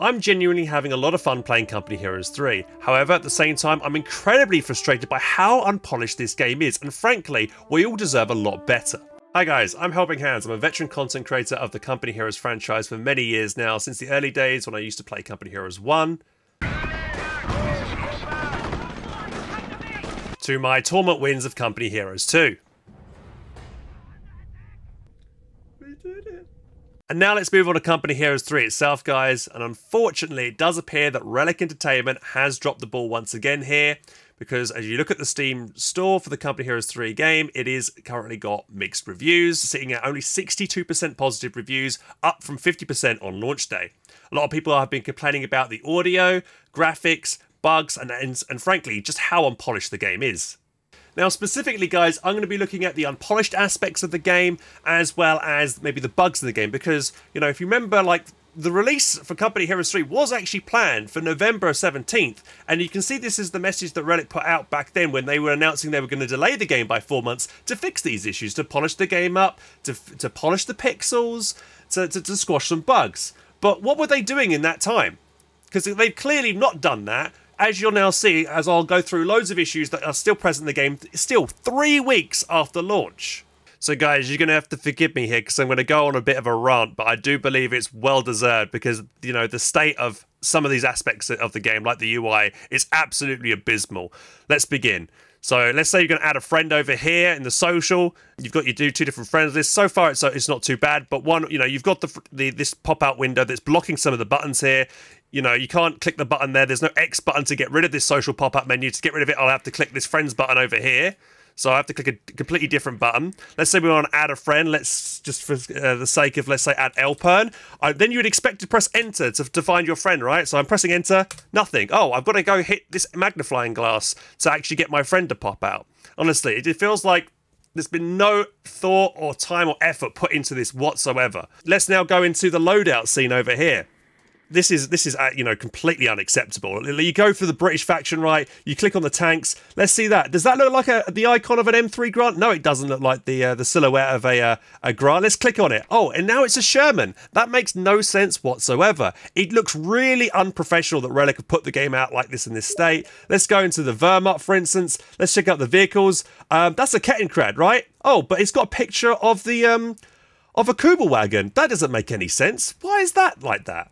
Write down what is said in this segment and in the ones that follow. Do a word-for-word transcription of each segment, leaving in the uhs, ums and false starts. I'm genuinely having a lot of fun playing Company Heroes three, however at the same time I'm incredibly frustrated by how unpolished this game is, and frankly, we all deserve a lot better. Hi guys, I'm HelpingHans. I'm a veteran content creator of the Company Heroes franchise for many years now, since the early days when I used to play Company Heroes one, to my tournament wins of Company Heroes two. We did it. And now let's move on to Company Heroes three itself, guys, and unfortunately it does appear that Relic Entertainment has dropped the ball once again here, because as you look at the Steam store for the Company Heroes three game, it is currently got mixed reviews, sitting at only sixty-two percent positive reviews, up from fifty percent on launch day. A lot of people have been complaining about the audio, graphics, bugs, and, and, and frankly, just how unpolished the game is. Now specifically guys, I'm going to be looking at the unpolished aspects of the game as well as maybe the bugs in the game, because, you know, if you remember, like, the release for Company Heroes three was actually planned for November seventeenth, and you can see this is the message that Relic put out back then when they were announcing they were going to delay the game by four months to fix these issues, to polish the game up, to, to polish the pixels, to, to, to squash some bugs. But what were they doing in that time? Because they've clearly not done that. As you'll now see, as I'll go through loads of issues that are still present in the game, still three weeks after launch. So guys, you're going to have to forgive me here, because I'm going to go on a bit of a rant, but I do believe it's well deserved, because, you know, the state of some of these aspects of the game, like the U I, is absolutely abysmal. Let's begin. So let's say you're going to add a friend over here in the social. You've got your do two different friends lists. So far, it's it's not too bad, but one, you know, you've got the, the this pop-out window that's blocking some of the buttons here. You know, you can't click the button there. There's no X button to get rid of this social pop-up menu. To get rid of it, I'll have to click this friends button over here. So I have to click a completely different button. Let's say we want to add a friend. Let's just, for uh, the sake of, let's say, add Elpern. Uh, then you would expect to press enter to, to find your friend, right? So I'm pressing enter, nothing. Oh, I've got to go hit this magnifying glass to actually get my friend to pop out. Honestly, it, it feels like there's been no thought or time or effort put into this whatsoever. Let's now go into the loadout scene over here. This is, this is uh, you know, completely unacceptable. You go for the British faction, right? You click on the tanks. Let's see that. Does that look like a, the icon of an M three Grant? No, it doesn't look like the uh, the silhouette of a, uh, a Grant. Let's click on it. Oh, and now it's a Sherman. That makes no sense whatsoever. It looks really unprofessional that Relic have put the game out like this in this state. Let's go into the Wehrmacht, for instance. Let's check out the vehicles. Um, that's a Kettenkrad, right? Oh, but it's got a picture of the um, of a Kubel wagon. That doesn't make any sense. Why is that like that?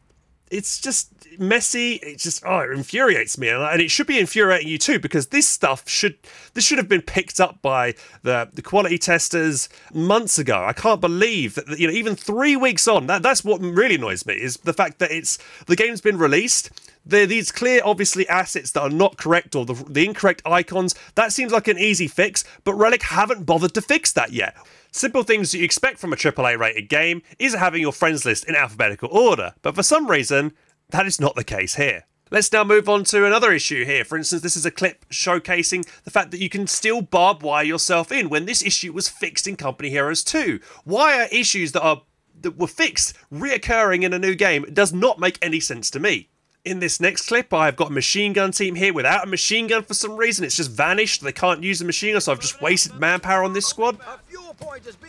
It's just messy. It just, oh, it infuriates me, and it should be infuriating you too, because this stuff should this should have been picked up by the the quality testers months ago. I can't believe that, you know, even three weeks on. That that's what really annoys me, is the fact that it's the game's been released. There are these clear, obviously, assets that are not correct, or the, the incorrect icons. That seems like an easy fix, but Relic haven't bothered to fix that yet. Simple things that you expect from a triple A rated game is having your friends list in alphabetical order, but for some reason, that is not the case here. Let's now move on to another issue here. For instance, this is a clip showcasing the fact that you can still barbed wire yourself in, when this issue was fixed in Company Heroes two. Why are issues that, are, that were fixed reoccurring in a new game? It does not make any sense to me. In this next clip, I've got a machine gun team here without a machine gun for some reason. It's just vanished. They can't use the machine gun, so I've just wasted manpower on this squad.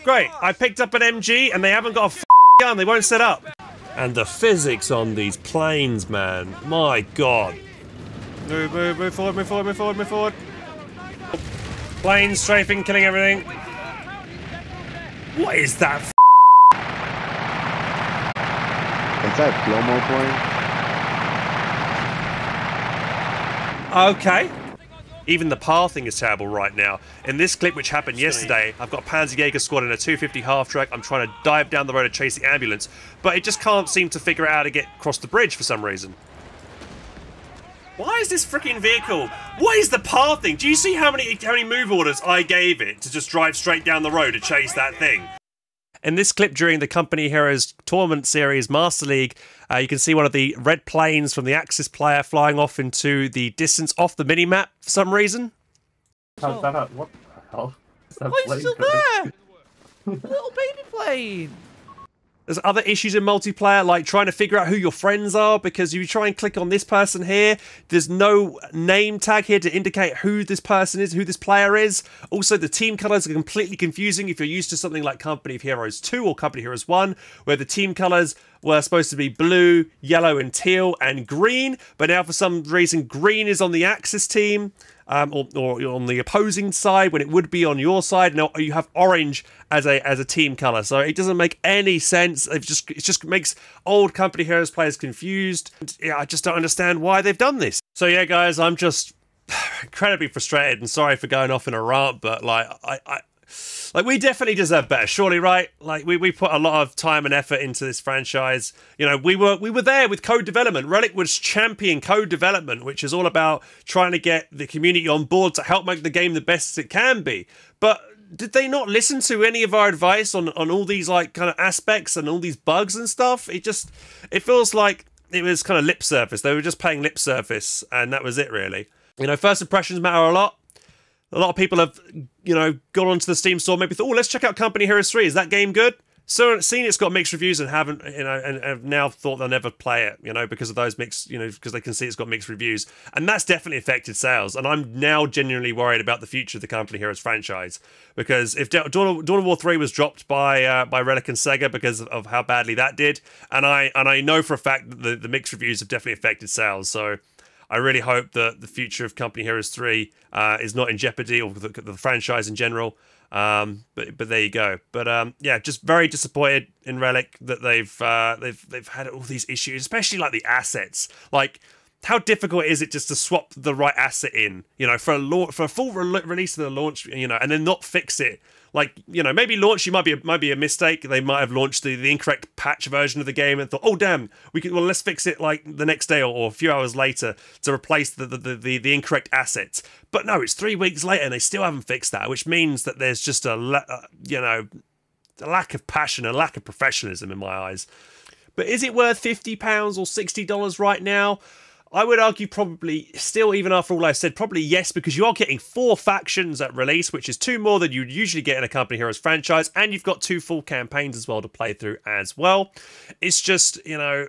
Great, I picked up an M G, and they haven't got a f***ing gun. They won't set up. And the physics on these planes, man. My God. Move, move, move forward, move forward, move forward, move forward. Planes strafing, killing everything. What is that f***? Is that slow-mo plane? Okay. Even the pathing is terrible right now. In this clip, which happened yesterday, I've got Panzerjäger squad in a two fifty half-track. I'm trying to dive down the road to chase the ambulance, but it just can't seem to figure out how to get across the bridge for some reason. Why is this freaking vehicle? What is the pathing? Do you see how many, how many move orders I gave it to just drive straight down the road to chase that thing? In this clip during the Company Heroes Tournament series Master League, uh, you can see one of the red planes from the Axis player flying off into the distance off the minimap for some reason. How's that up? What the hell? Why is still there? Little baby plane! There's other issues in multiplayer, like trying to figure out who your friends are, because you try and click on this person here, there's no name tag here to indicate who this person is, who this player is. Also, the team colours are completely confusing if you're used to something like Company Heroes two or Company Heroes one, where the team colours were supposed to be blue, yellow and teal and green, but now for some reason green is on the Axis team, um, or, or on the opposing side when it would be on your side. Now you have orange as a as a team color, so it doesn't make any sense. It just it just makes old Company Heroes players confused. Yeah, I just don't understand why they've done this. So yeah, guys, I'm just incredibly frustrated and sorry for going off in a rant, but like I. I Like, we definitely deserve better, surely, right? Like, we, we put a lot of time and effort into this franchise. You know, we were we were there with code development. Relic was championing code development, which is all about trying to get the community on board to help make the game the best it can be. But did they not listen to any of our advice on, on all these, like, kind of aspects and all these bugs and stuff? It just, it feels like it was kind of lip service. They were just paying lip service, and that was it, really. You know, first impressions matter a lot. A lot of people have, you know, gone onto the Steam store, maybe thought, oh, let's check out Company Heroes three. Is that game good? So seen it's got mixed reviews and haven't, you know, and have now thought they'll never play it, you know, because of those mixed, you know, because they can see it's got mixed reviews. And that's definitely affected sales. And I'm now genuinely worried about the future of the Company Heroes franchise. Because if Dawn of, Dawn of War three was dropped by uh, by Relic and Sega because of how badly that did, and I and I know for a fact that the, the mixed reviews have definitely affected sales, so I really hope that the future of Company Heroes three uh, is not in jeopardy, or the, the franchise in general. Um, but but there you go. But um, yeah, just very disappointed in Relic that they've uh, they've they've had all these issues, especially like the assets. Like, how difficult is it just to swap the right asset in? You know, for a launch, for a full re release of the launch, you know, and then not fix it. Like, you know, maybe launch you might be a, might be a mistake. They might have launched the, the incorrect patch version of the game and thought, oh damn, we can well let's fix it like the next day or, or a few hours later to replace the the, the the incorrect assets. But no, it's three weeks later and they still haven't fixed that, which means that there's just a uh, you know a lack of passion, a lack of professionalism in my eyes. But is it worth fifty pounds or sixty dollars right now? I would argue probably, still, even after all I said, probably yes, because you are getting four factions at release, which is two more than you'd usually get in a Company Heroes franchise, and you've got two full campaigns as well to play through as well. It's just, you know,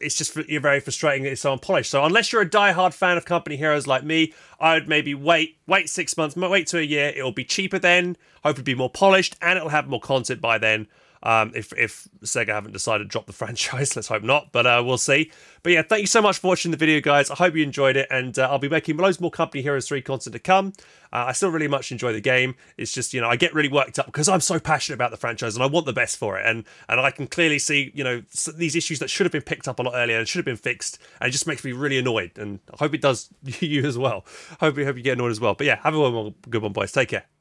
it's just you're very frustrating that it's so unpolished. So unless you're a diehard fan of Company Heroes like me, I would maybe wait, wait six months, wait to a year. It'll be cheaper then, hopefully be more polished, and it'll have more content by then. Um, if, if Sega haven't decided to drop the franchise, let's hope not, but uh, we'll see. But yeah, thank you so much for watching the video, guys. I hope you enjoyed it, and uh, I'll be making loads more Company Heroes three content to come. Uh, I still really much enjoy the game. It's just, you know, I get really worked up because I'm so passionate about the franchise and I want the best for it. And and I can clearly see, you know, these issues that should have been picked up a lot earlier and should have been fixed. And it just makes me really annoyed. And I hope it does you as well. Hope, hope you get annoyed as well. But yeah, have a good one, boys. Take care.